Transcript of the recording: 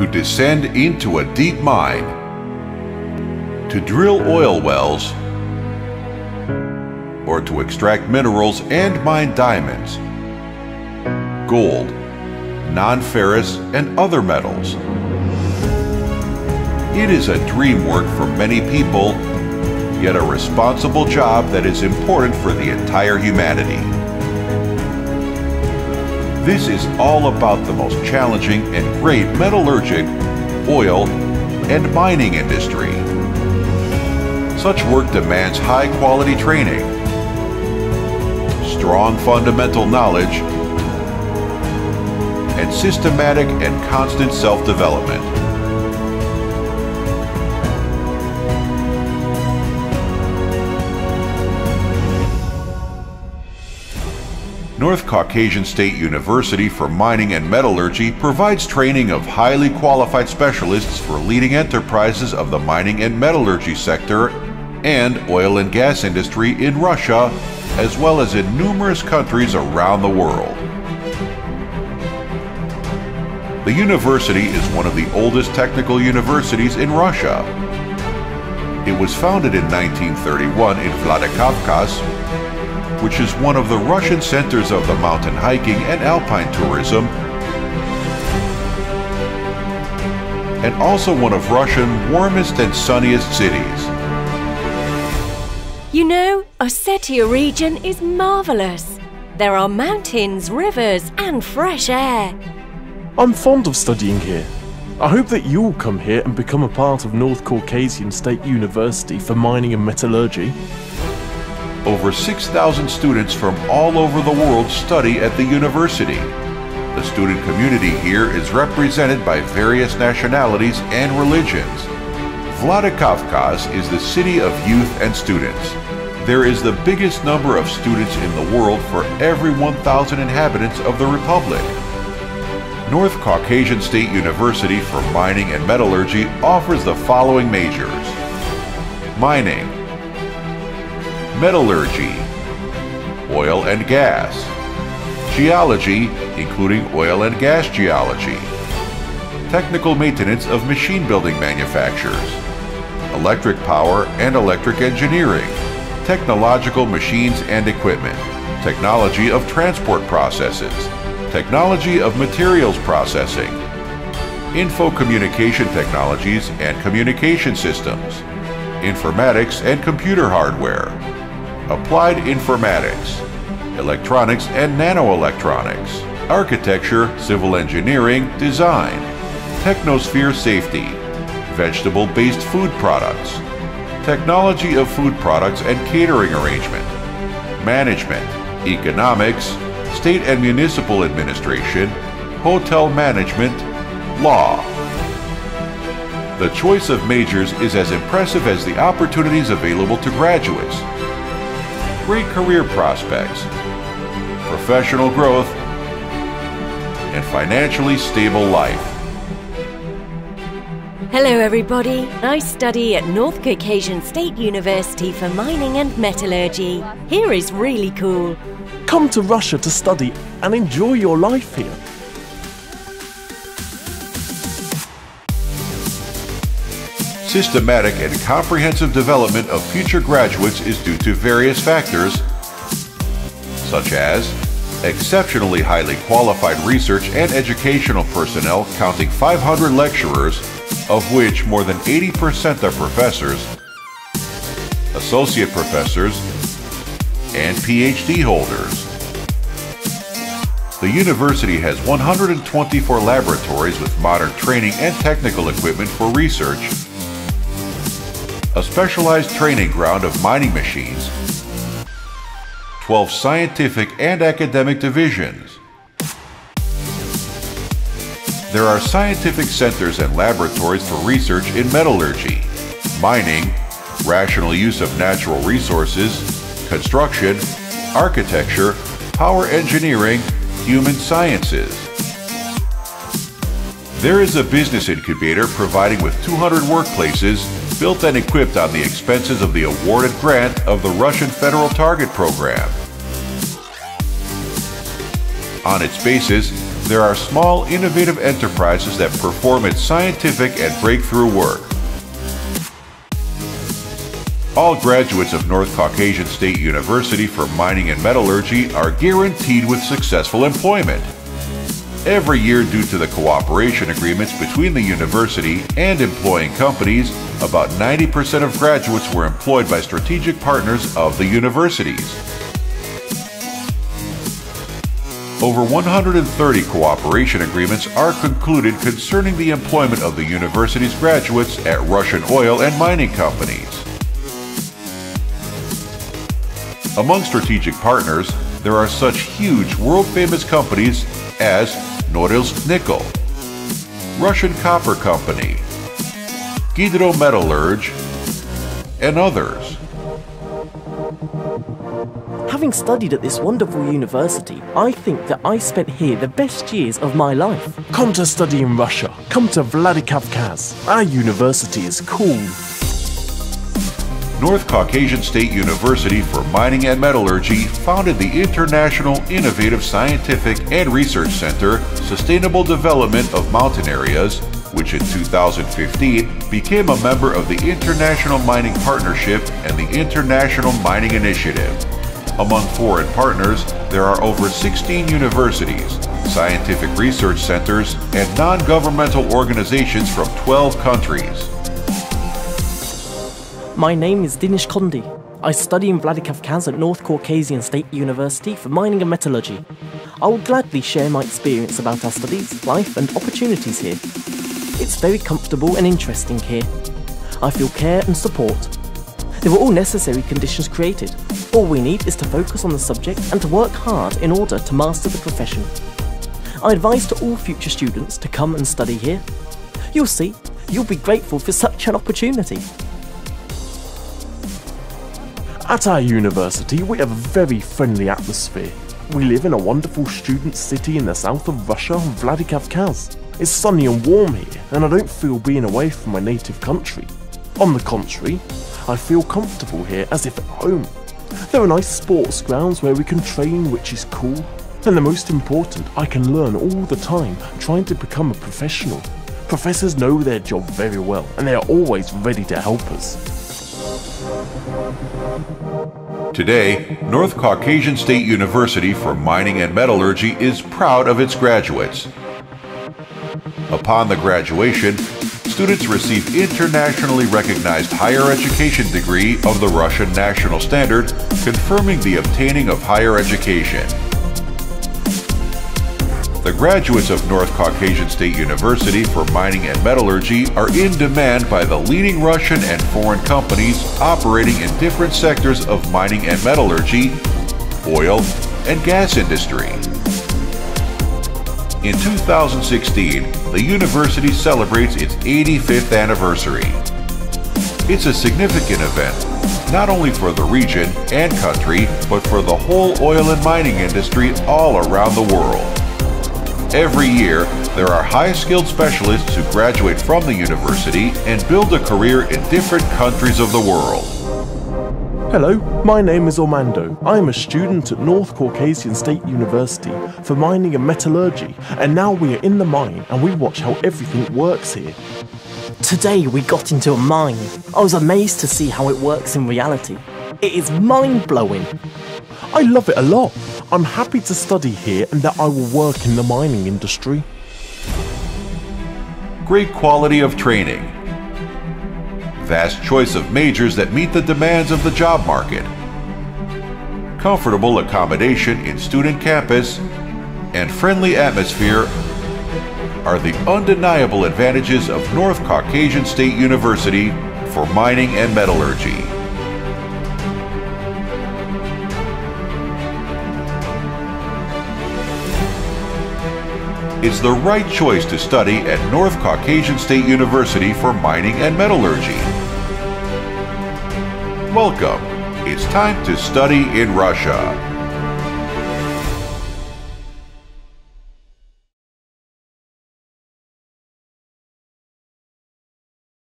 to descend into a deep mine, to drill oil wells, or to extract minerals and mine diamonds, gold, non-ferrous, and other metals. It is a dream work for many people, yet a responsible job that is important for the entire humanity. This is all about the most challenging and great metallurgic, oil, and mining industry. Such work demands high-quality training, strong fundamental knowledge, and systematic and constant self-development. North Caucasian State University for Mining and Metallurgy provides training of highly qualified specialists for leading enterprises of the mining and metallurgy sector and oil and gas industry in Russia, as well as in numerous countries around the world. The university is one of the oldest technical universities in Russia. It was founded in 1931 in Vladikavkaz, which is one of the Russian centers of the mountain hiking and alpine tourism, and also one of Russia's warmest and sunniest cities. You know, Ossetia region is marvelous. There are mountains, rivers, and fresh air. I'm fond of studying here. I hope that you'll come here and become a part of North Caucasian State University for Mining and Metallurgy. Over 6,000 students from all over the world study at the university. The student community here is represented by various nationalities and religions. Vladikavkaz is the city of youth and students. There is the biggest number of students in the world for every 1,000 inhabitants of the republic. North Caucasian State University for Mining and Metallurgy offers the following majors: mining, metallurgy, oil and gas, geology, including oil and gas geology, technical maintenance of machine building manufacturers, electric power and electric engineering, technological machines and equipment, technology of transport processes, technology of materials processing, info communication technologies and communication systems, informatics and computer hardware, applied informatics, electronics and nanoelectronics, architecture, civil engineering, design, technosphere safety, vegetable-based food products, technology of food products and catering arrangement, management, economics, state and municipal administration, hotel management, law. The choice of majors is as impressive as the opportunities available to graduates. Great career prospects, professional growth, and financially stable life. Hello everybody, I study at North Caucasian State University for Mining and Metallurgy. Here is really cool. Come to Russia to study and enjoy your life here. Systematic and comprehensive development of future graduates is due to various factors, such as exceptionally highly qualified research and educational personnel counting 500 lecturers, of which more than 80% are professors, associate professors, and PhD holders. The university has 124 laboratories with modern training and technical equipment for research, a specialized training ground of mining machines, 12 scientific and academic divisions. There are scientific centers and laboratories for research in metallurgy, mining, rational use of natural resources, construction, architecture, power engineering, human sciences. There is a business incubator providing with 200 workplaces built and equipped on the expenses of the awarded grant of the Russian Federal Target Program. On its basis, there are small, innovative enterprises that perform its scientific and breakthrough work. All graduates of North Caucasian State University for Mining and Metallurgy are guaranteed with successful employment. Every year, due to the cooperation agreements between the university and employing companies, about 90% of graduates were employed by strategic partners of the universities. Over 130 cooperation agreements are concluded concerning the employment of the university's graduates at Russian oil and mining companies. Among strategic partners, there are such huge world-famous companies as Norilsk Nickel, Russian Copper Company, Gidrometallurg, and others. Having studied at this wonderful university, I think that I spent here the best years of my life. Come to study in Russia. Come to Vladikavkaz. Our university is cool. North Caucasian State University for Mining and Metallurgy founded the International Innovative Scientific and Research Center, Sustainable Development of Mountain Areas, which in 2015 became a member of the International Mining Partnership and the International Mining Initiative. Among foreign partners, there are over 16 universities, scientific research centers, and non-governmental organizations from 12 countries. My name is Dinish Kondi. I study in Vladikavkaz at North Caucasian State University for Mining and Metallurgy. I will gladly share my experience about our studies, life and opportunities here. It's very comfortable and interesting here. I feel care and support. There were all necessary conditions created. All we need is to focus on the subject and to work hard in order to master the profession. I advise to all future students to come and study here. You'll see, you'll be grateful for such an opportunity. At our university, we have a very friendly atmosphere. We live in a wonderful student city in the south of Russia, Vladikavkaz. It's sunny and warm here, and I don't feel being away from my native country. On the contrary, I feel comfortable here as if at home. There are nice sports grounds where we can train, which is cool. And the most important, I can learn all the time trying to become a professional. Professors know their job very well, and they are always ready to help us. Today, North Caucasian State University for Mining and Metallurgy is proud of its graduates. Upon the graduation, students receive internationally recognized higher education degree of the Russian national standard, confirming the obtaining of higher education. The graduates of North Caucasian State University for Mining and Metallurgy are in demand by the leading Russian and foreign companies operating in different sectors of mining and metallurgy, oil, and gas industry. In 2016, the university celebrates its 85th anniversary. It's a significant event, not only for the region and country, but for the whole oil and mining industry all around the world. Every year, there are high-skilled specialists who graduate from the university and build a career in different countries of the world. Hello, my name is Armando. I am a student at North Caucasian State University for Mining and Metallurgy, and now we are in the mine and we watch how everything works here. Today we got into a mine. I was amazed to see how it works in reality. It is mind-blowing. I love it a lot. I'm happy to study here and that I will work in the mining industry. Great quality of training. Vast choice of majors that meet the demands of the job market. Comfortable accommodation in student campus and friendly atmosphere are the undeniable advantages of North Caucasian State University for Mining and Metallurgy. It's the right choice to study at North Caucasian State University for Mining and Metallurgy. Welcome. It's time to study in Russia.